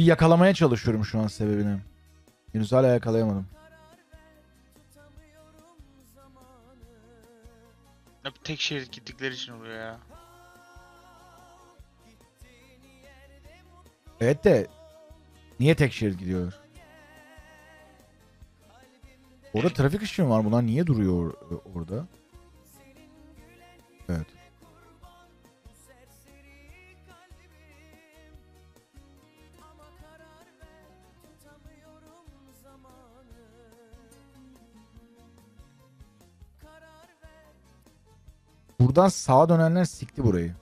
Bir yakalamaya çalışıyorum şu an sebebini. Henüz hala yakalayamadım. Tek şerit gittikleri için oluyor ya. Evet de niye tek şerit gidiyor? Orada trafik ışığı var. Bunlar niye duruyor orada? Evet. Buradan sağa dönenler sikti burayı.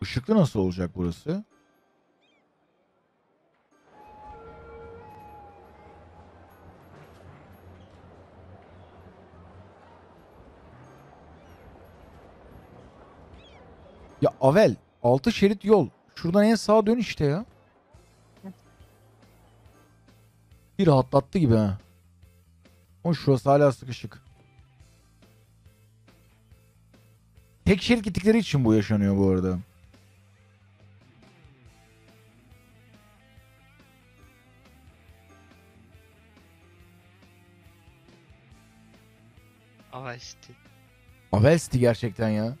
Işıklı nasıl olacak burası? Ya Avel, 6 şerit yol. Şuradan en sağa dön işte ya. Bir rahatlattı gibi ha. O şurası hala sıkışık. Tek şerit gittikleri için bu yaşanıyor bu arada. Avel City. Avel City gerçekten ya.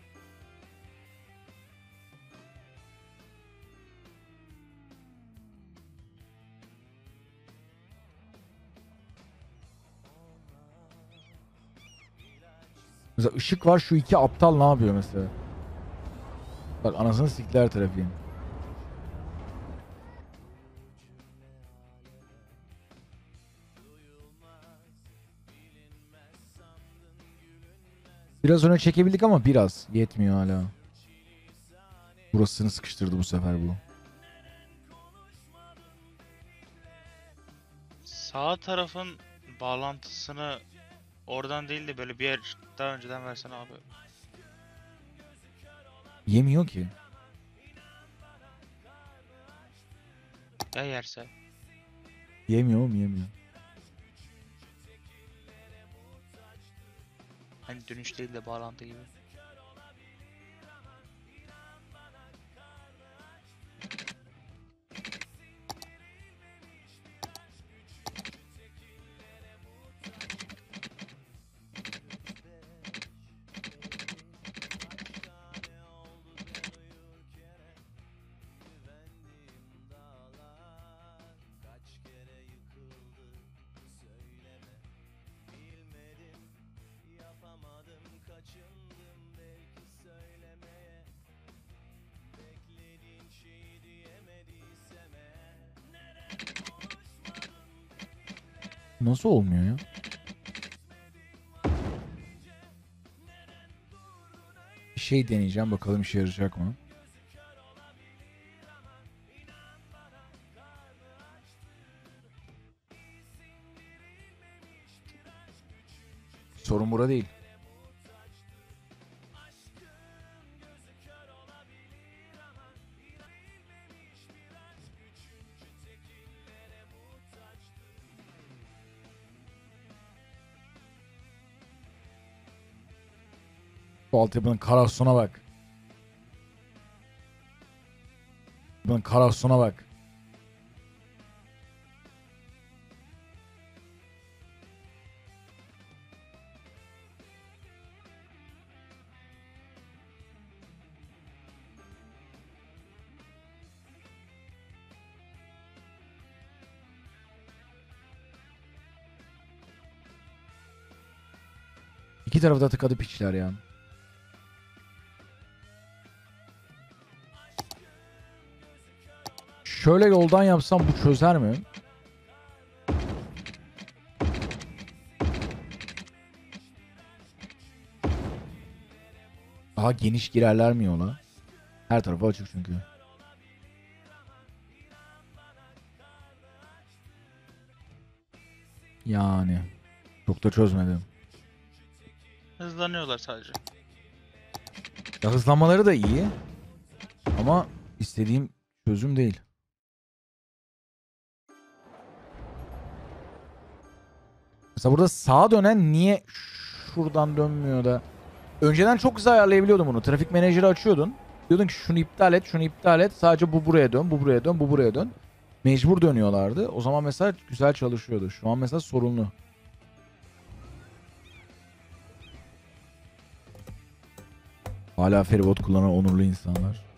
Mesela ışık var, şu iki aptal ne yapıyor mesela? Bak anasını sikler trafiğin. Biraz öne çekebildik ama biraz yetmiyor hala. Burasını sıkıştırdı bu sefer bu. Sağ tarafın bağlantısını oradan değil de böyle bir yer daha önceden versene abi. Yemiyor ki. Ya yerse? Yemiyor mu? Yemiyor. Hani dönüş değil de bağlantı gibi. Nasıl olmuyor ya? Bir şey deneyeceğim bakalım işe yarayacak mı? Sorun burada değil. Bu altyapının kararsona bak. Bunun kararsona bak. İki tarafta tıkadı piçler ya. Şöyle yoldan yapsam bu çözer mi? Daha geniş girerler mi yola? Her tarafı açık çünkü. Yani çok da çözmedim. Hızlanıyorlar sadece. Ya hızlanmaları da iyi. Ama istediğim çözüm değil. Mesela burada sağa dönen niye şuradan dönmüyor da? Önceden çok güzel ayarlayabiliyordum bunu. Trafik menajeri açıyordun. Diyordun ki şunu iptal et, şunu iptal et. Sadece bu buraya dön, bu buraya dön, bu buraya dön. Mecbur dönüyorlardı. O zaman mesela güzel çalışıyordu. Şu an mesela sorunlu. Hala feribot kullanan onurlu insanlar.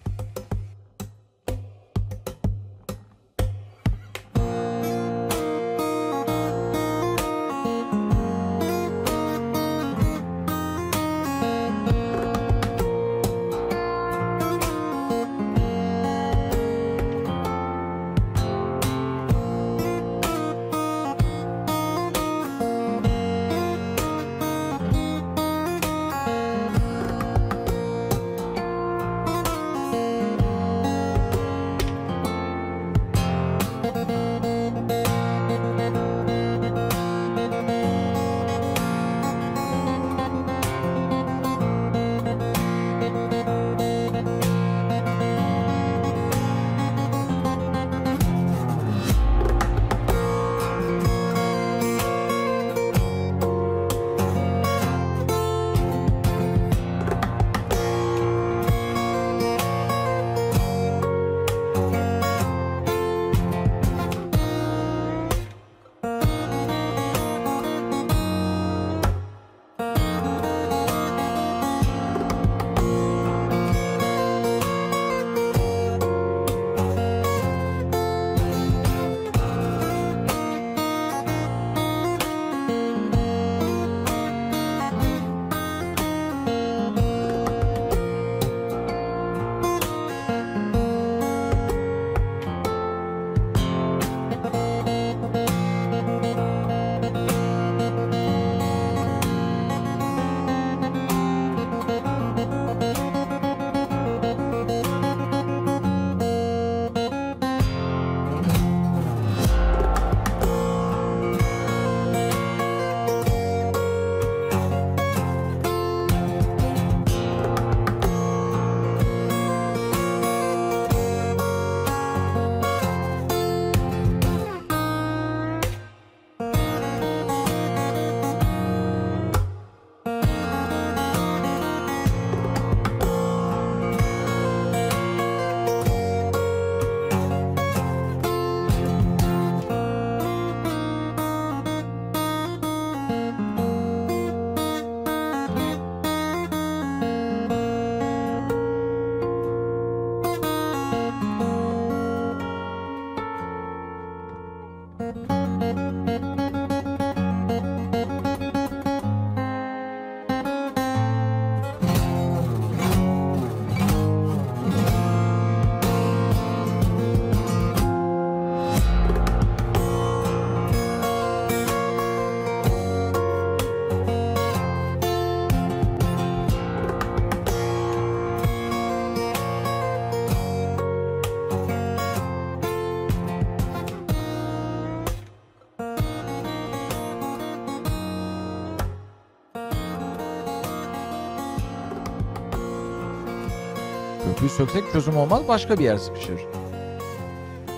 Köprüyü söksek çözüm olmaz, başka bir yer sıkışır.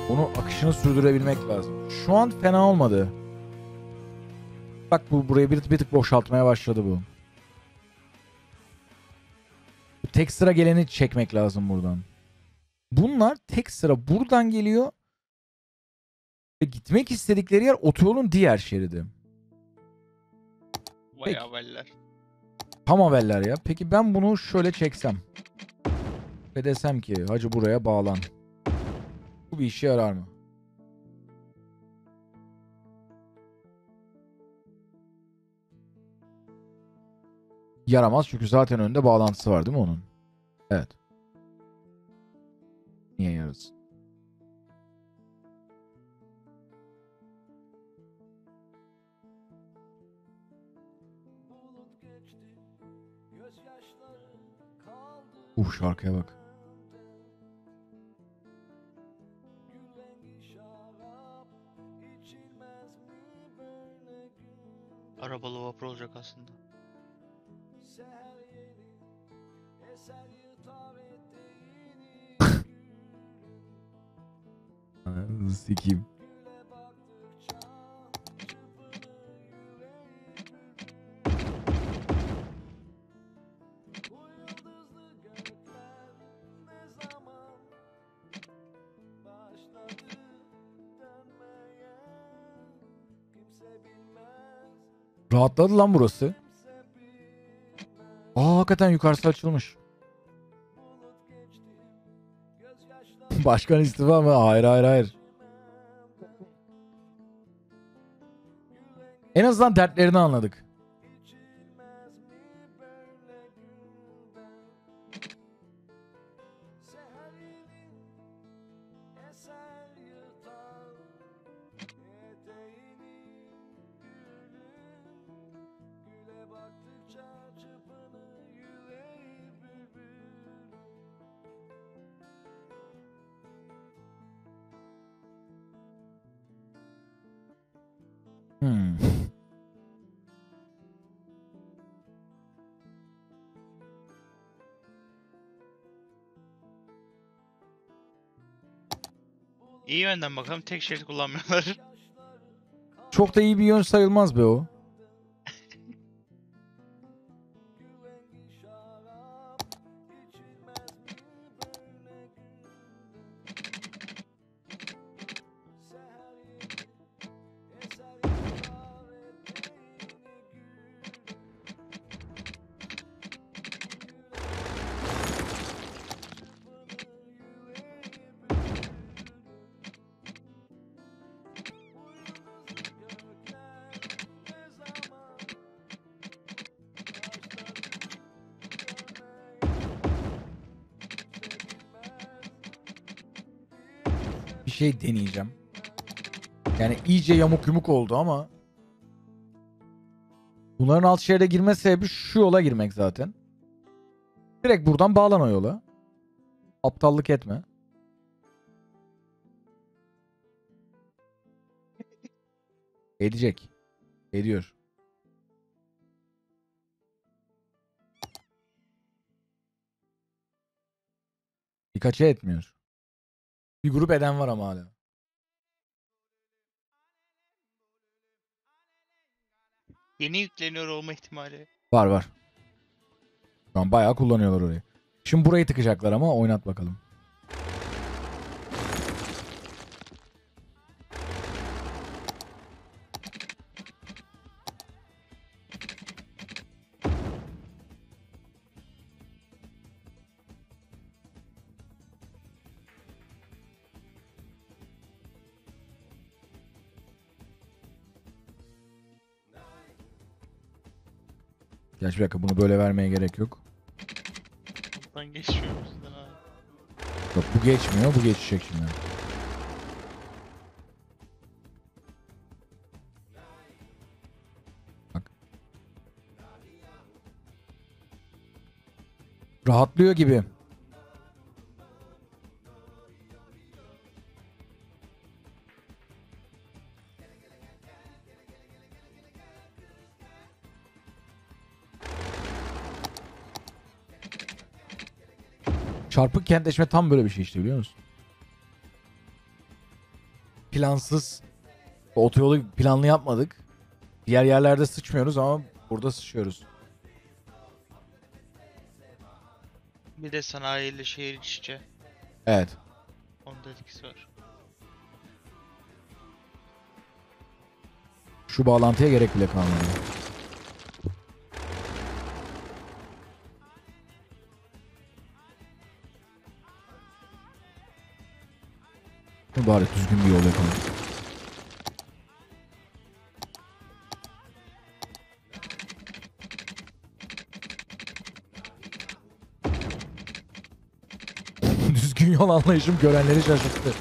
Bunu akışını sürdürebilmek lazım. Şu an fena olmadı. Bak bu buraya bir tık boşaltmaya başladı bu. Tek sıra geleni çekmek lazım buradan. Bunlar tek sıra buradan geliyor. Ve gitmek istedikleri yer otoyolun diğer şeridi. Vay haberler. Tam haberler ya. Peki ben bunu şöyle çeksem. Ve desem ki hacı buraya bağlan. Bu bir işe yarar mı? Yaramaz çünkü zaten önünde bağlantısı var değil mi onun? Evet. Niye yarasın? Şarkıya bak. Arabalı vapur olacak aslında. Sikeyim. Rahatladı lan burası. Aa, hakikaten yukarısı açılmış. Başkan istifa mı? Hayır hayır hayır. En azından dertlerini anladık. İyi yönden bakalım, tek şerit kullanmıyorlar. Çok da iyi bir yön sayılmaz be o. Şey deneyeceğim. Yani iyice yamuk yumuk oldu ama bunların alt şeride girme sebebi şu yola girmek zaten. Direkt buradan bağlan o yola. Aptallık etme. Edecek. Ediyor. Birkaçı etmiyor. Bir grup eden var ama hala. Yeni yükleniyor olma ihtimali. Var var. Şu an bayağı kullanıyorlar orayı. Şimdi burayı tıkacaklar ama oynat bakalım. Bir dakika, bunu böyle vermeye gerek yok. Buradan geçiyor bizden abi. Yok, bu geçmiyor, bu geçecek şimdi. Bak. Rahatlıyor gibi. Çarpık kentleşme tam böyle bir şey işte, biliyor musun? Plansız. Otoyolu planlı yapmadık. Diğer yerlerde sıçmıyoruz ama burada sıçıyoruz. Bir de sanayiyle şehir içici. Evet. Onda etkisi var. Şu bağlantıya gerek bile kalmadı. Bari düzgün bir yol yapalım. Düzgün yol anlayışım görenleri şaşırttı.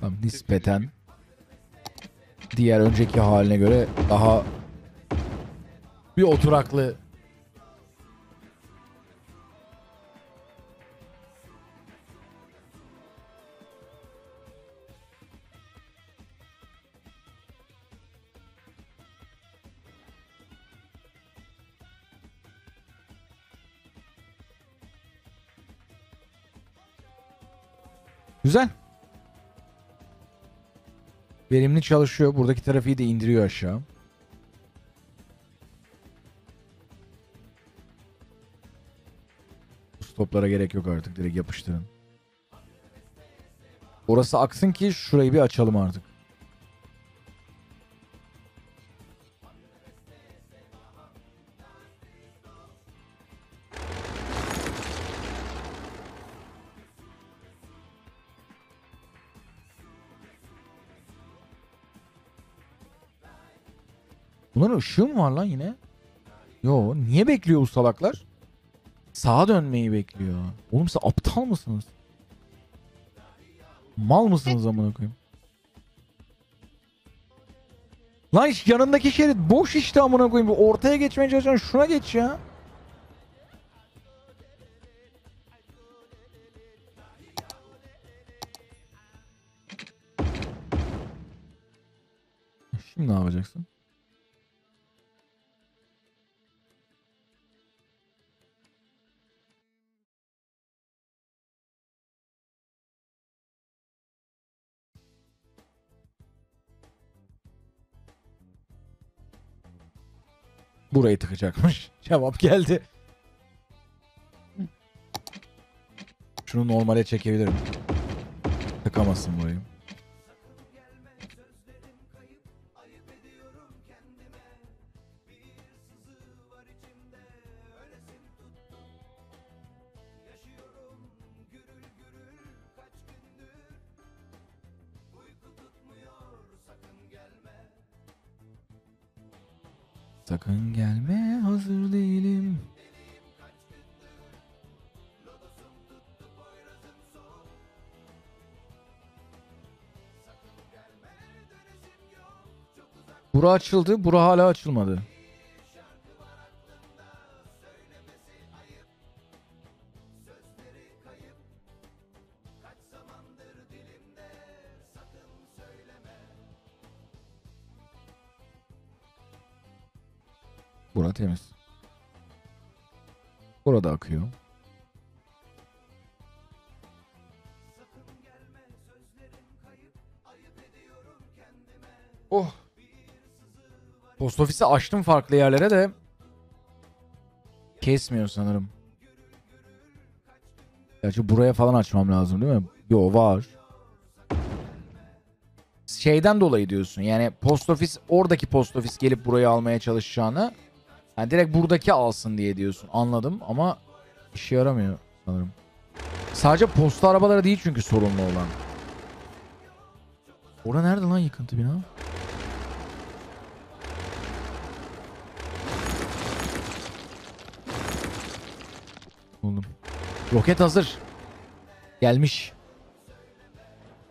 Tamam, nispeten diğer önceki haline göre daha bir oturaklı. Güzel. Verimli çalışıyor. Buradaki trafiği de indiriyor aşağı. Stoplara gerek yok artık. Direkt yapıştırın. Orası aksın ki şurayı bir açalım artık. Ulan ışığı mı var lan yine? Yo, niye bekliyor bu salaklar? Sağa dönmeyi bekliyor. Oğlum siz aptal mısınız? Mal mısınız amına koyayım? Lan yanındaki şerit boş işte amına koyayım. Ortaya geçmeye çalışıyorsun, şuna geç ya. Şimdi ne yapacaksın? Burayı tıkacakmış. Cevap geldi. Şunu normale çekebilirim. Tıkamazsın burayı. Sakın gelme, hazır değilim. Bura açıldı, bura hala açılmadı. Bura temiz. Burada akıyor. Oh. Post ofisi açtım farklı yerlere de kesmiyor sanırım. Gerçi buraya falan açmam lazım değil mi? Yo, var. Şeyden dolayı diyorsun. Yani post ofis, oradaki post ofis gelip burayı almaya çalışacağını, yani direkt buradaki alsın diye diyorsun. Anladım ama işe yaramıyor sanırım. Sadece posta arabaları değil çünkü sorunlu olan. Orada nerede lan yıkıntı bina? Buldum. Roket hazır. Gelmiş.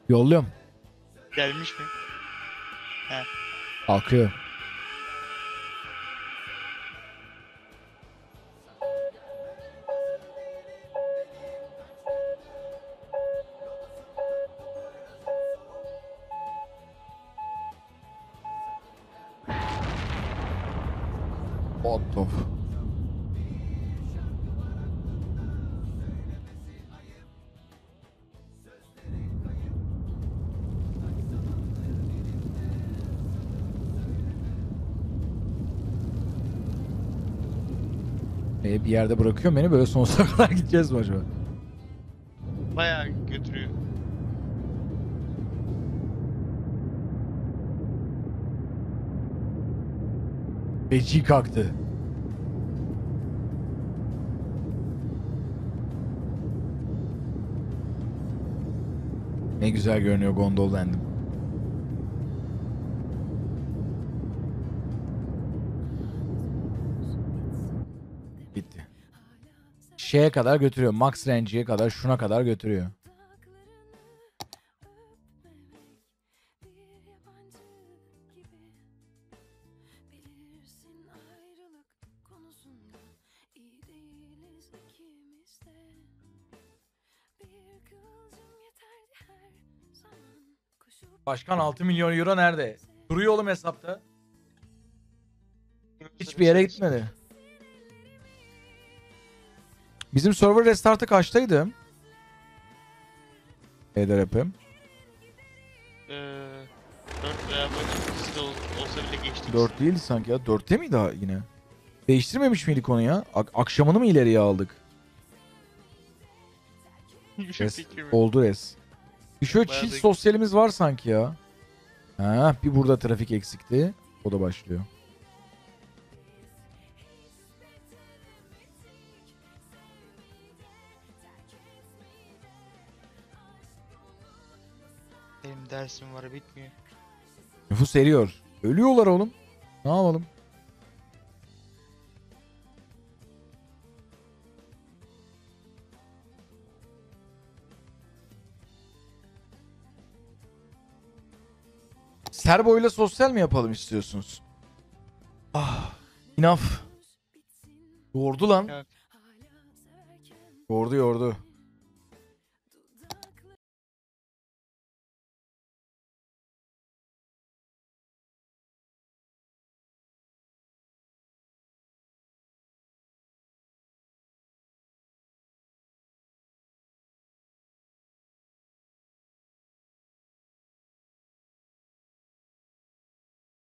Yolluyorum. Gelmiş mi? He. Kalkıyor. Bir yerde bırakıyor beni, böyle sonsuza kadar gideceğiz mi acaba? Bayağı götürüyor. Beci kalktı. Ne güzel görünüyor gondollandım. Şeye kadar götürüyor. Max Range'ye kadar, şuna kadar götürüyor. Başkan 6 milyon euro nerede? Duruyor oğlum hesapta. Hiçbir yere gitmedi. Bizim server restart'ı kaçtaydı? EDRP'im. 4 veya böyle olsa bile geçtik. 4 değildi sanki ya. 4'te miydi daha yine? Değiştirmemiş miydik onu ya? Akşamını mı ileriye aldık? Oldu res. Bir şöyle çiz sosyalimiz var sanki ya. Ha, bir burada trafik eksikti. O da başlıyor. Dersim var, bitmiyor. Nüfus eriyor. Ölüyorlar oğlum. Ne yapalım? Serbo ile sosyal mi yapalım istiyorsunuz? Ah, inaf. Yordu lan. Evet. Yordu.